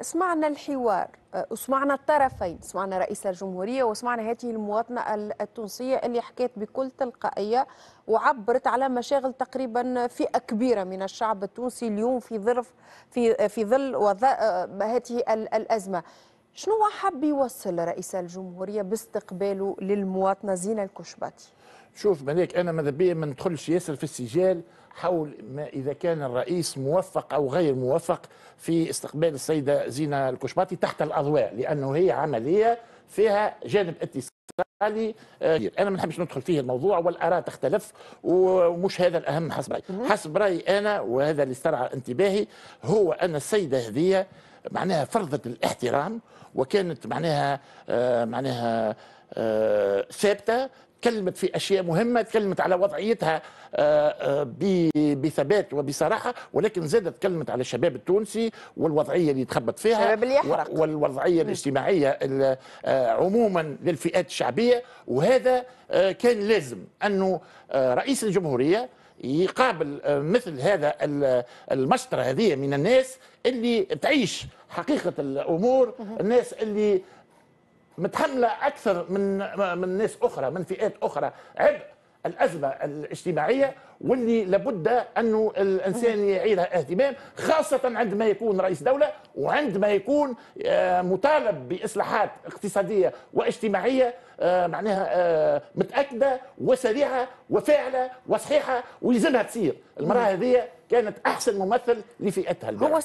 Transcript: سمعنا الحوار وسمعنا الطرفين، سمعنا رئيس الجمهورية وسمعنا هذه المواطنة التونسية اللي حكيت بكل تلقائية وعبرت على مشاغل تقريبا فئة كبيرة من الشعب التونسي اليوم في ظل هذه الأزمة. شنو حب يوصل رئيس الجمهورية باستقباله للمواطنة زينة الكشباطي؟ شوف ملاك، أنا ماذا بيا ما ندخلش ياسر في السجال حول ما إذا كان الرئيس موفق أو غير موفق في استقبال السيدة زينة الكشباطي تحت الأضواء، لأنه هي عملية فيها جانب اتصالي كبير. أنا ما نحبش ندخل فيه الموضوع والآراء تختلف ومش هذا الأهم حسب رأيي. حسب رأيي أنا، وهذا اللي استرعى انتباهي، هو أن السيدة هذه معناها فرضت الاحترام وكانت معناها ثابتة، تكلمت في أشياء مهمة، تكلمت على وضعيتها بثبات وبصراحة، ولكن زادت تكلمت على الشباب التونسي والوضعية اللي تخبط فيها والوضعية الاجتماعية عموما للفئات الشعبية. وهذا كان لازم أنه رئيس الجمهورية يقابل مثل هذا المشطرة هذه من الناس اللي تعيش حقيقة الأمور، الناس اللي متحملة أكثر من ناس أخرى، من فئات أخرى، عبء الأزمة الاجتماعية، واللي لابد أنه الإنسان يعيرها اهتمام، خاصة عندما يكون رئيس دولة وعندما يكون مطالب بإصلاحات اقتصادية واجتماعية معناها متأكدة وسريعة وفاعلة وصحيحة ويلزمها تصير. المرأة هذه كانت أحسن ممثل لفئتها البارد.